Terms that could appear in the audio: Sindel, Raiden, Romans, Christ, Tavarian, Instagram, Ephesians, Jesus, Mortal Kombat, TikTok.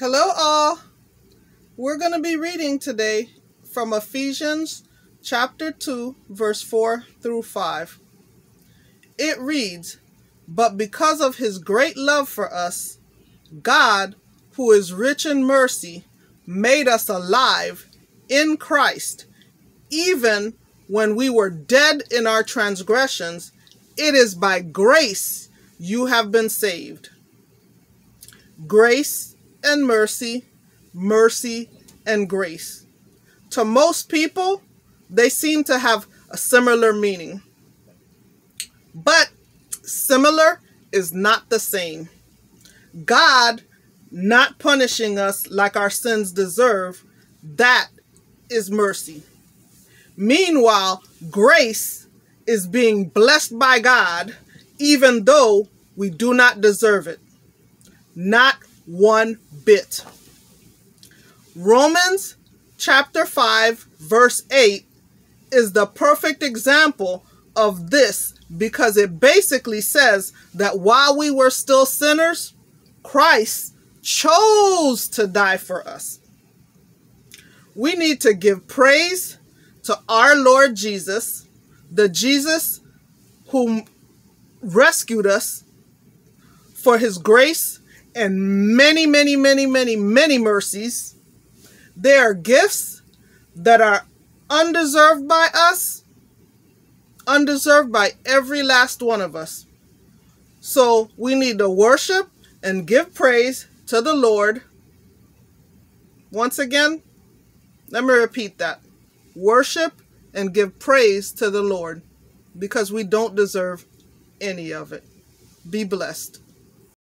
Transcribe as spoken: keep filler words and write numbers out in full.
Hello all, we're going to be reading today from Ephesians chapter two, verse four through five. It reads, "But because of his great love for us, God, who is rich in mercy, made us alive in Christ, even when we were dead in our transgressions. It is by grace you have been saved." Grace and mercy, mercy and grace. To most people, they seem to have a similar meaning. But similar is not the same. God not punishing us like our sins deserve, that is mercy. Meanwhile, grace is being blessed by God, even though we do not deserve it. Not one bit. Romans chapter five, verse eight is the perfect example of this, because it basically says that while we were still sinners, Christ chose to die for us. We need to give praise to our Lord Jesus, the Jesus who rescued us, for his grace and many, many, many, many, many mercies. They are gifts that are undeserved by us, undeserved by every last one of us. So we need to worship and give praise to the Lord. Once again, let me repeat that. Worship and give praise to the Lord, because we don't deserve any of it. Be blessed.